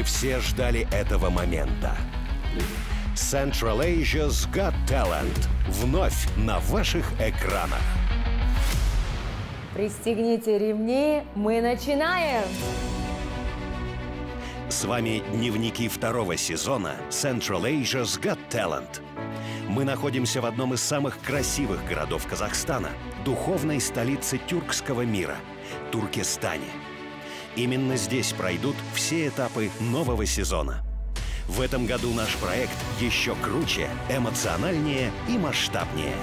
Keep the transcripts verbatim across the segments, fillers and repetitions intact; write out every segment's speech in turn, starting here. Мы все ждали этого момента. Central Asia's Got Talent вновь на ваших экранах. Пристегните ремни, мы начинаем! С вами дневники второго сезона Central Asia's Got Talent. Мы находимся в одном из самых красивых городов Казахстана, духовной столице тюркского мира – Туркестане. Именно здесь пройдут все этапы нового сезона. В этом году наш проект еще круче, эмоциональнее и масштабнее.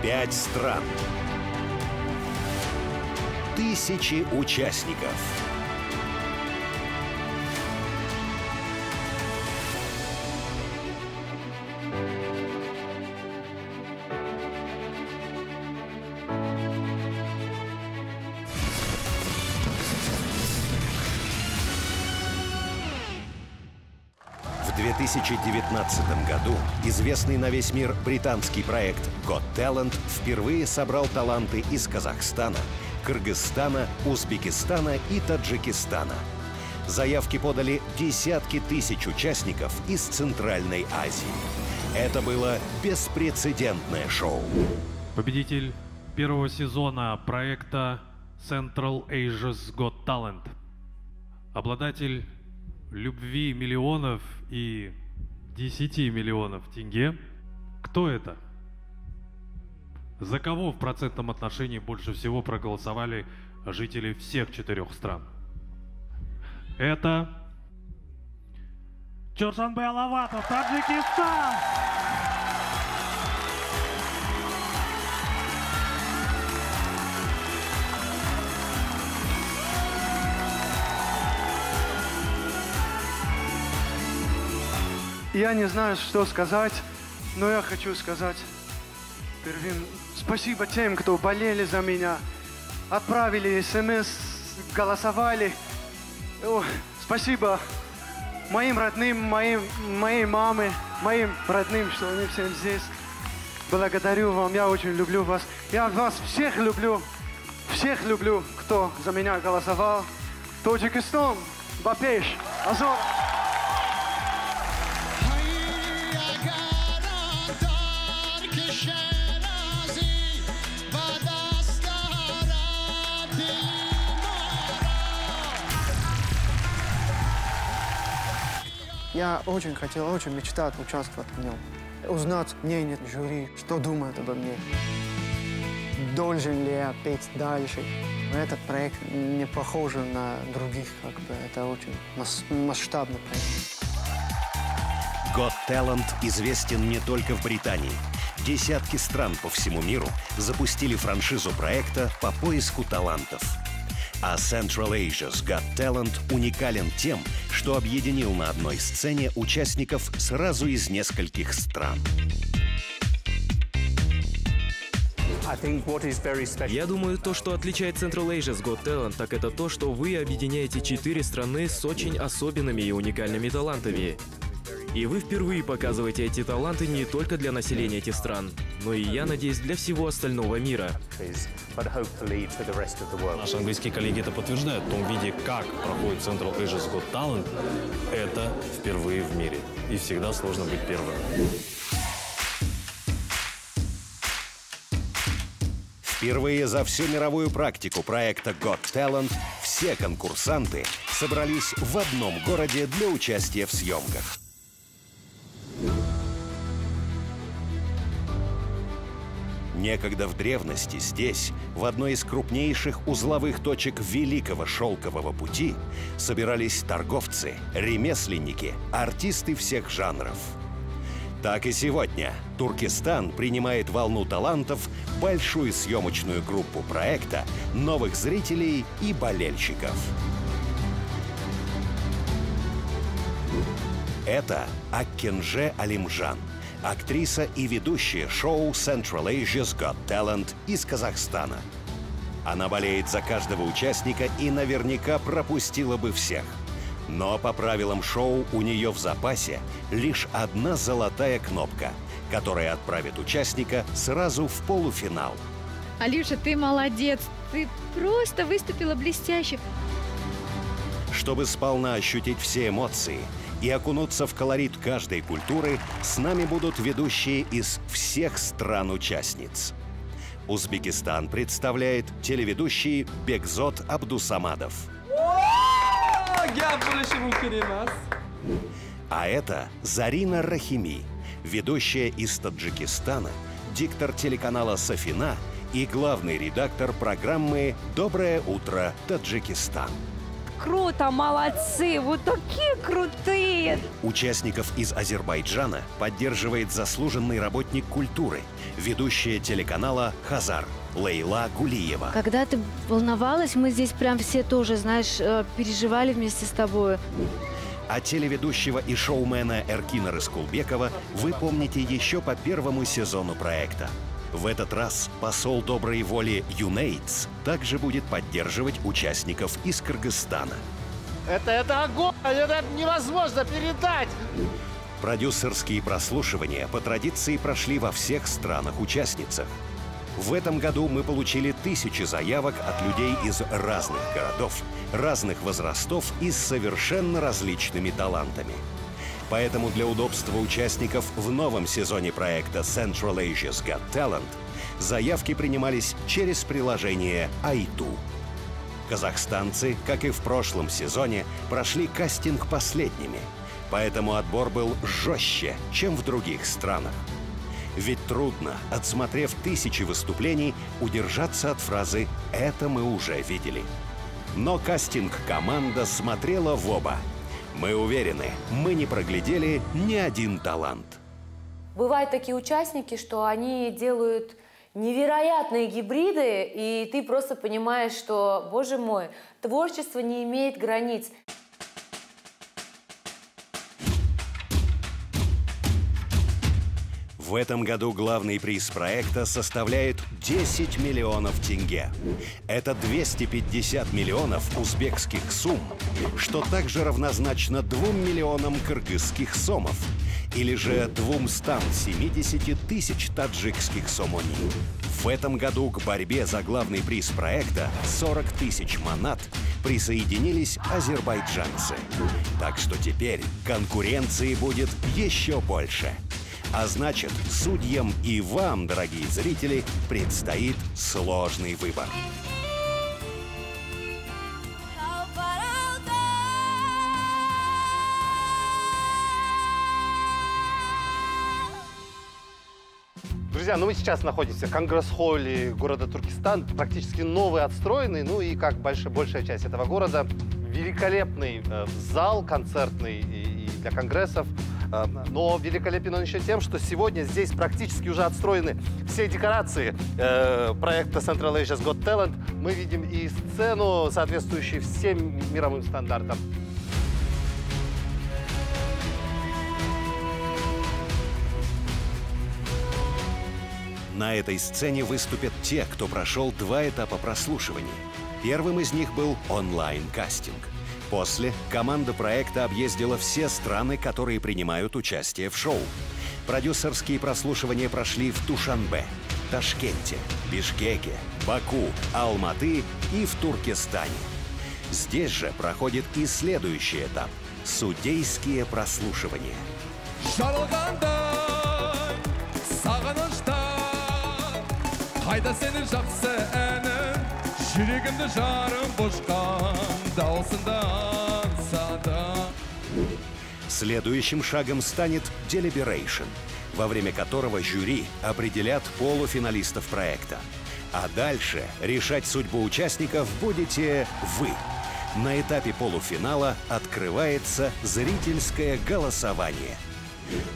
Пять стран. Тысячи участников. В две тысячи девятнадцатом году известный на весь мир британский проект Got Talent впервые собрал таланты из Казахстана, Кыргызстана, Узбекистана и Таджикистана. Заявки подали десятки тысяч участников из Центральной Азии. Это было беспрецедентное шоу. Победитель первого сезона проекта Central Asia's Got Talent. Обладатель любви миллионов и десяти миллионов тенге. Кто это? За кого в процентном отношении больше всего проголосовали жители всех четырех стран? Это Чурсанбе Алаватов, Таджикистан! Я не знаю, что сказать, но я хочу сказать первым спасибо тем, кто болели за меня, отправили смс, голосовали. О, спасибо моим родным, моим, моей маме, моим родным, что они всем здесь. Благодарю вам, я очень люблю вас. Я вас всех люблю, всех люблю, кто за меня голосовал. Таджикистан, Бапеш, Азор. Я очень хотел, очень мечтал участвовать в нем. Узнать мнение жюри, что думает обо мне. Должен ли я петь дальше? Этот проект не похож на других, как бы. Это очень масштабный проект. Got Talent известен не только в Британии. Десятки стран по всему миру запустили франшизу проекта по поиску талантов. А Central Asia's Got Talent уникален тем, что объединил на одной сцене участников сразу из нескольких стран. Я думаю, то, что отличает Central Asia's Got Talent, так это то, что вы объединяете четыре страны с очень особенными и уникальными талантами. И вы впервые показываете эти таланты не только для населения этих стран, но и, я надеюсь, для всего остального мира. Наши английские коллеги это подтверждают. В том виде, как проходит Central Asia's Got Talent, это впервые в мире. И всегда сложно быть первым. Впервые за всю мировую практику проекта Got Talent все конкурсанты собрались в одном городе для участия в съемках. Некогда в древности здесь, в одной из крупнейших узловых точек Великого Шелкового пути, собирались торговцы, ремесленники, артисты всех жанров. Так и сегодня Туркестан принимает волну талантов, большую съемочную группу проекта, новых зрителей и болельщиков. Это Акенже Алимжан, актриса и ведущая шоу Central Asia's Got Talent из Казахстана. Она болеет за каждого участника и наверняка пропустила бы всех. Но по правилам шоу у нее в запасе лишь одна золотая кнопка, которая отправит участника сразу в полуфинал. Алюша, ты молодец, ты просто выступила блестяще. Чтобы сполна ощутить все эмоции и окунуться в колорит каждой культуры, с нами будут ведущие из всех стран-участниц. Узбекистан представляет телеведущий Бекзот Абдусамадов. А это Зарина Рахими, ведущая из Таджикистана, диктор телеканала «Сафина» и главный редактор программы «Доброе утро, Таджикистан». Круто, молодцы, вы такие крутые! Участников из Азербайджана поддерживает заслуженный работник культуры, ведущая телеканала «Хазар» Лейла Гулиева. Когда ты волновалась, мы здесь прям все тоже, знаешь, переживали вместе с тобой. А телеведущего и шоумена Эркина Рыскулбекова вы помните еще по первому сезону проекта. В этот раз посол доброй воли юнэйдс также будет поддерживать участников из Кыргызстана. Это, это огонь! Это невозможно передать! Продюсерские прослушивания по традиции прошли во всех странах-участницах. В этом году мы получили тысячи заявок от людей из разных городов, разных возрастов и с совершенно различными талантами. Поэтому для удобства участников в новом сезоне проекта Central Asia's Got Talent заявки принимались через приложение Aitu. Казахстанцы, как и в прошлом сезоне, прошли кастинг последними, поэтому отбор был жестче, чем в других странах. Ведь трудно, отсмотрев тысячи выступлений, удержаться от фразы «это мы уже видели». Но кастинг-команда смотрела в оба. Мы уверены, мы не проглядели ни один талант. Бывают такие участники, что они делают невероятные гибриды, и ты просто понимаешь, что, боже мой, творчество не имеет границ. В этом году главный приз проекта составляет десять миллионов тенге. Это двести пятьдесят миллионов узбекских сум, что также равнозначно двум миллионам кыргызских сомов, или же двумстам семидесяти тысяч таджикских сомони. В этом году к борьбе за главный приз проекта сорок тысяч манат присоединились азербайджанцы. Так что теперь конкуренции будет еще больше. А значит, судьям и вам, дорогие зрители, предстоит сложный выбор. Друзья, ну мы сейчас находимся в конгресс-холле города Туркестан, практически новый, отстроенный, ну и как большая, большая часть этого города, великолепный э, зал концертный и, и для конгрессов. Но великолепен он еще тем, что сегодня здесь практически уже отстроены все декорации э, проекта Central Asia's Got Talent. Мы видим и сцену, соответствующую всем мировым стандартам. На этой сцене выступят те, кто прошел два этапа прослушивания. Первым из них был онлайн-кастинг. После команда проекта объездила все страны, которые принимают участие в шоу. Продюсерские прослушивания прошли в Душанбе, Ташкенте, Бишкеке, Баку, Алматы и в Туркестане. Здесь же проходит и следующий этап – судейские прослушивания. Следующим шагом станет делиберейшн, во время которого жюри определят полуфиналистов проекта. А дальше решать судьбу участников будете вы. На этапе полуфинала открывается зрительское голосование.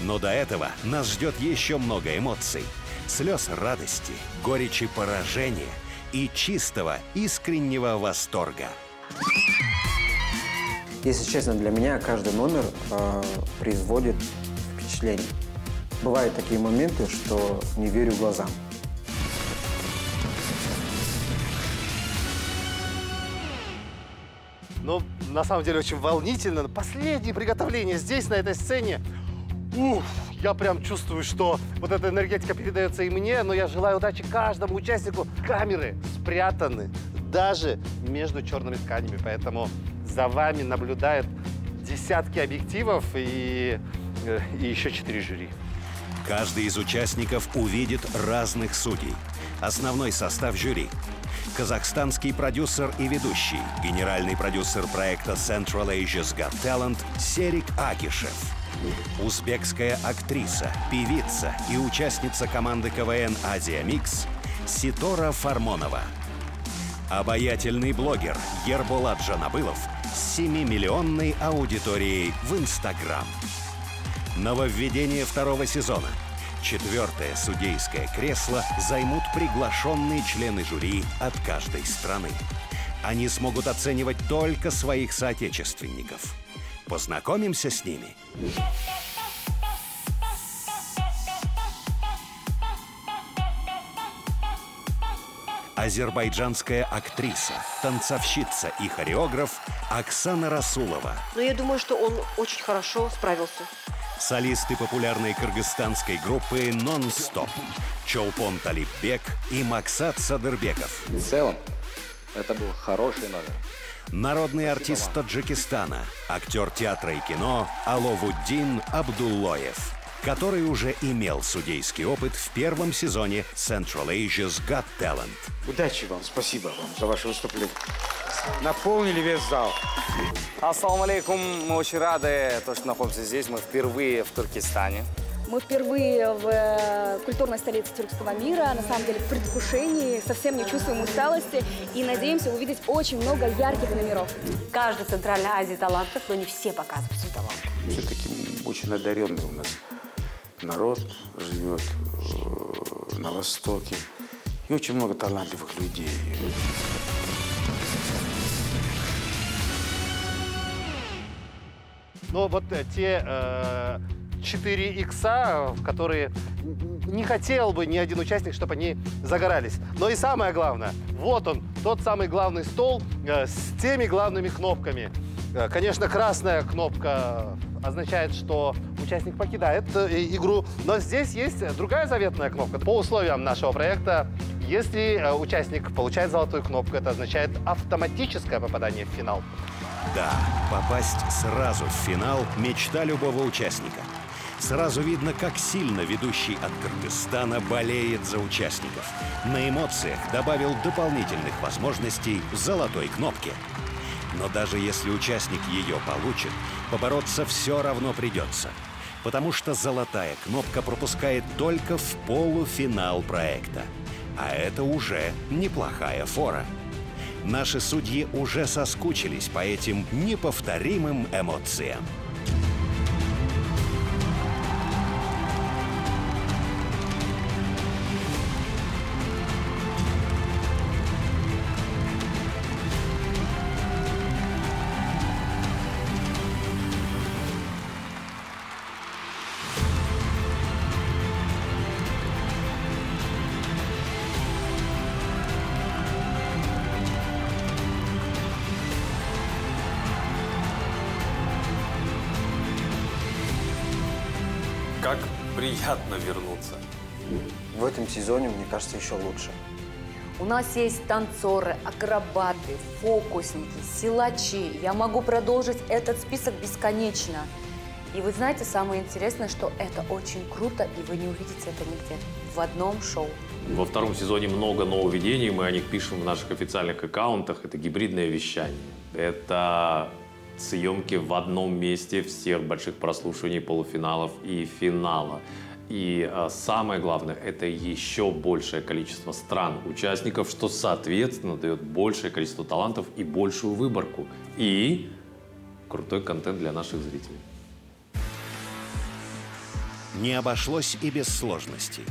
Но до этого нас ждет еще много эмоций. Слез радости, горечи поражения и чистого, искреннего восторга. Если честно, для меня каждый номер э, производит впечатление. Бывают такие моменты, что не верю глазам. Ну, на самом деле, очень волнительно. Последние приготовления здесь, на этой сцене. Уф, я прям чувствую, что вот эта энергетика передается и мне, но я желаю удачи каждому участнику. Камеры спрятаны даже между черными тканями, поэтому за вами наблюдают десятки объективов и, и еще четыре жюри. Каждый из участников увидит разных судей. Основной состав жюри. Казахстанский продюсер и ведущий, генеральный продюсер проекта Central Asia's Got Talent Серик Акишев. Узбекская актриса, певица и участница команды КВН «Азия-микс» Ситора Фармонова. Обаятельный блогер Ерболат Жанабылов с семимиллионной аудиторией в Инстаграм. Нововведение второго сезона. Четвертое судейское кресло займут приглашенные члены жюри от каждой страны. Они смогут оценивать только своих соотечественников. Познакомимся с ними. Азербайджанская актриса, танцовщица и хореограф Оксана Расулова. Но я думаю, что он очень хорошо справился. Солисты популярной кыргызстанской группы «Нон-Стоп» Чоупон Талиббек и Максат Садырбеков. В целом, это был хороший номер. Народный артист Таджикистана, актер театра и кино Аловуддин Абдуллоев, который уже имел судейский опыт в первом сезоне Central Asia's Got Talent. Удачи вам, спасибо вам за ваше выступление. Наполнили весь зал. Ассаламу алейкум, мы очень рады, то, что находимся здесь. Мы впервые в Туркестане. Мы впервые в культурной столице тюркского мира, на самом деле в предвкушении, совсем не чувствуем усталости и надеемся увидеть очень много ярких номеров. Каждая Центральная Азия талантов, но не все показывают всю талант. Все-таки очень одаренный у нас народ, живет на Востоке, и очень много талантливых людей. Но вот те э, четыре икса, в которые не хотел бы ни один участник, чтобы они загорались. Но и самое главное, вот он, тот самый главный стол э, с теми главными кнопками. Э, конечно, красная кнопка означает, что участник покидает э, игру. Но здесь есть другая заветная кнопка. По условиям нашего проекта, если э, участник получает золотую кнопку, это означает автоматическое попадание в финал. Да, попасть сразу в финал – мечта любого участника. Сразу видно, как сильно ведущий от Кыргызстана болеет за участников. На эмоциях добавил дополнительных возможностей золотой кнопки. Но даже если участник ее получит, побороться все равно придется. Потому что золотая кнопка пропускает только в полуфинал проекта. А это уже неплохая фора. Наши судьи уже соскучились по этим неповторимым эмоциям. Как приятно вернуться. В этом сезоне, мне кажется, еще лучше. У нас есть танцоры, акробаты, фокусники, силачи. Я могу продолжить этот список бесконечно. И вы знаете, самое интересное, что это очень круто, и вы не увидите это нигде. В одном шоу. Во втором сезоне много нововведений. Мы о них пишем в наших официальных аккаунтах. Это гибридное вещание. Это съемки в одном месте всех больших прослушиваний, полуфиналов и финала. И а, самое главное, это еще большее количество стран, участников, что, соответственно, дает большее количество талантов и большую выборку. И крутой контент для наших зрителей. Не обошлось и без сложностей.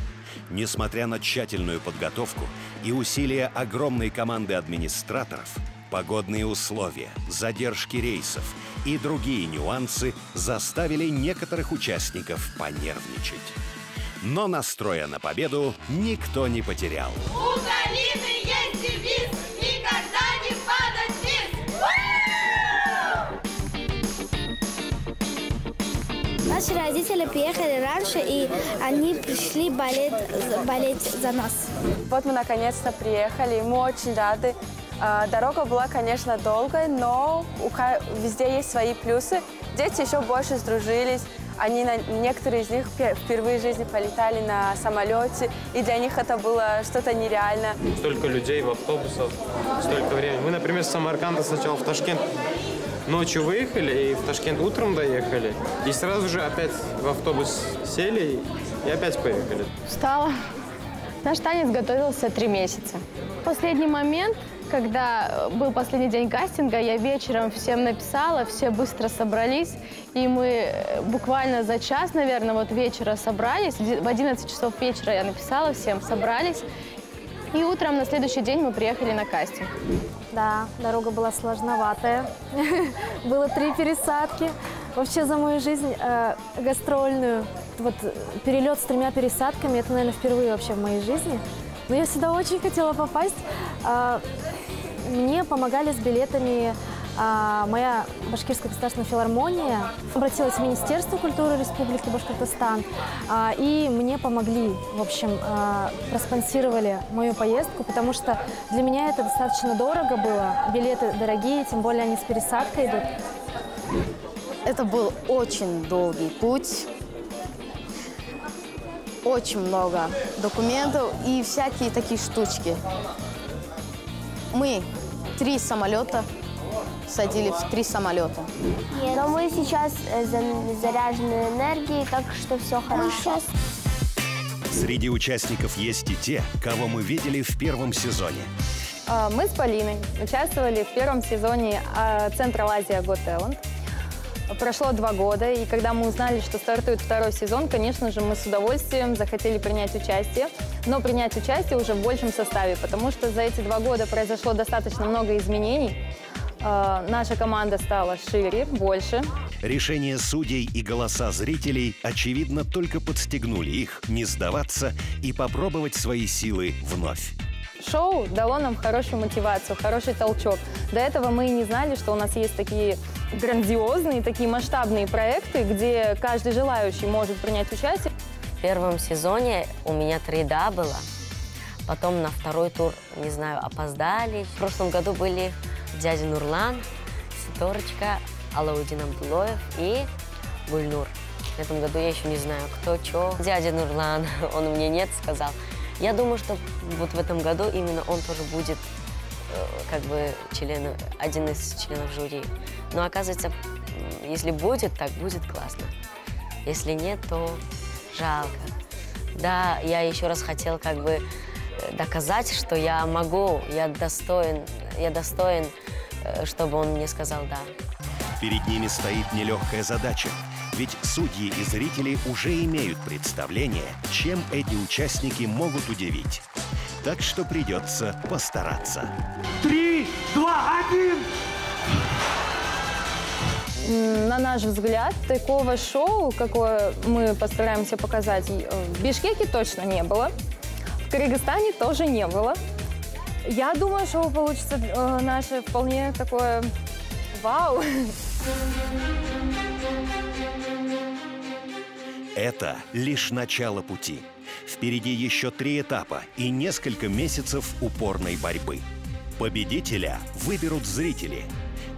Несмотря на тщательную подготовку и усилия огромной команды администраторов, погодные условия, задержки рейсов и другие нюансы заставили некоторых участников понервничать. Но настроя на победу никто не потерял. У Зарины есть девиз «Никогда не падать вниз». У нас Наши родители приехали раньше, и они пришли болеть, болеть за нас. Вот мы наконец-то приехали, мы очень рады. Дорога была, конечно, долгой, но везде есть свои плюсы. Дети еще больше сдружились. Они, некоторые из них впервые в жизни полетали на самолете, и для них это было что-то нереально. Столько людей в автобусах, столько времени. Мы, например, с Самарканда сначала в Ташкент ночью выехали, и в Ташкент утром доехали. И сразу же опять в автобус сели, и опять поехали. Встала. Наш танец готовился три месяца. В последний момент, когда был последний день кастинга, я вечером всем написала, все быстро собрались. И мы буквально за час, наверное, вот вечера собрались. В одиннадцать часов вечера я написала всем, собрались. И утром на следующий день мы приехали на кастинг. Да, дорога была сложноватая. Было три пересадки. Вообще за мою жизнь гастрольную. Вот перелет с тремя пересадками, это, наверное, впервые вообще в моей жизни. Но я сюда очень хотела попасть. Мне помогали с билетами моя Башкирская государственная филармония, обратилась в Министерство культуры Республики Башкортостан, и мне помогли, в общем, проспонсировали мою поездку, потому что для меня это достаточно дорого было, билеты дорогие, тем более они с пересадкой идут. Это был очень долгий путь. Очень много документов и всякие такие штучки. Мы три самолета садили в три самолета. Нет. Но мы сейчас заряжены энергией, так что все хорошо. Среди участников есть и те, кого мы видели в первом сезоне. Мы с Полиной участвовали в первом сезоне Central Asia's Got Talent. Прошло два года, и когда мы узнали, что стартует второй сезон, конечно же, мы с удовольствием захотели принять участие, но принять участие уже в большем составе, потому что за эти два года произошло достаточно много изменений. Э, наша команда стала шире, больше. Решение судей и голоса зрителей, очевидно, только подстегнули их не сдаваться и попробовать свои силы вновь. Шоу дало нам хорошую мотивацию, хороший толчок. До этого мы и не знали, что у нас есть такие грандиозные, такие масштабные проекты, где каждый желающий может принять участие. В первом сезоне у меня три «да» было. Потом на второй тур, не знаю, опоздали. В прошлом году были дядя Нурлан, Ситорочка, Аловуддин Абдуллоев и Гульнур. В этом году я еще не знаю, кто, что. Дядя Нурлан, он мне «нет» сказал. Я думаю, что вот в этом году именно он тоже будет как бы член, один из членов жюри. Но оказывается, если будет, так будет классно. Если нет, то жалко. Да, я еще раз хотела как бы доказать, что я могу, я достоин, я достоин, чтобы он мне сказал «да». Перед ними стоит нелегкая задача. Ведь судьи и зрители уже имеют представление, чем эти участники могут удивить. Так что придется постараться. Три, два, один! На наш взгляд, такого шоу, какое мы постараемся показать, в Бишкеке точно не было. В Кыргызстане тоже не было. Я думаю, шоу получится наше вполне такое вау. Это лишь начало пути. Впереди еще три этапа и несколько месяцев упорной борьбы. Победителя выберут зрители.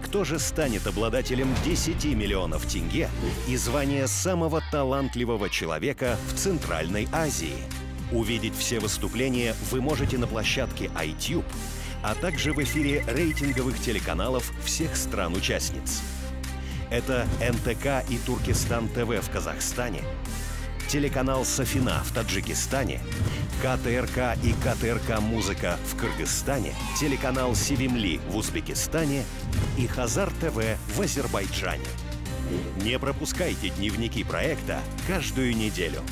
Кто же станет обладателем десяти миллионов тенге и звания самого талантливого человека в Центральной Азии? Увидеть все выступления вы можете на площадке Айтуб, а также в эфире рейтинговых телеканалов всех стран-участниц. Это эн тэ ка и Туркестан тэ вэ в Казахстане, телеканал Сафина в Таджикистане, ка тэ эр ка и ка тэ эр ка «Музыка» в Кыргызстане, телеканал Сивимли в Узбекистане и Хазар-ТВ в Азербайджане. Не пропускайте дневники проекта каждую неделю.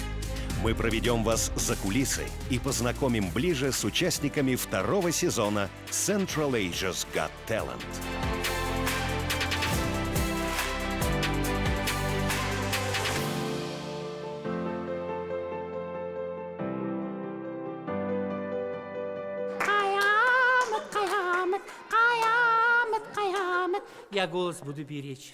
Мы проведем вас за кулисы и познакомим ближе с участниками второго сезона Central Asia's Got Talent. Я голос буду беречь.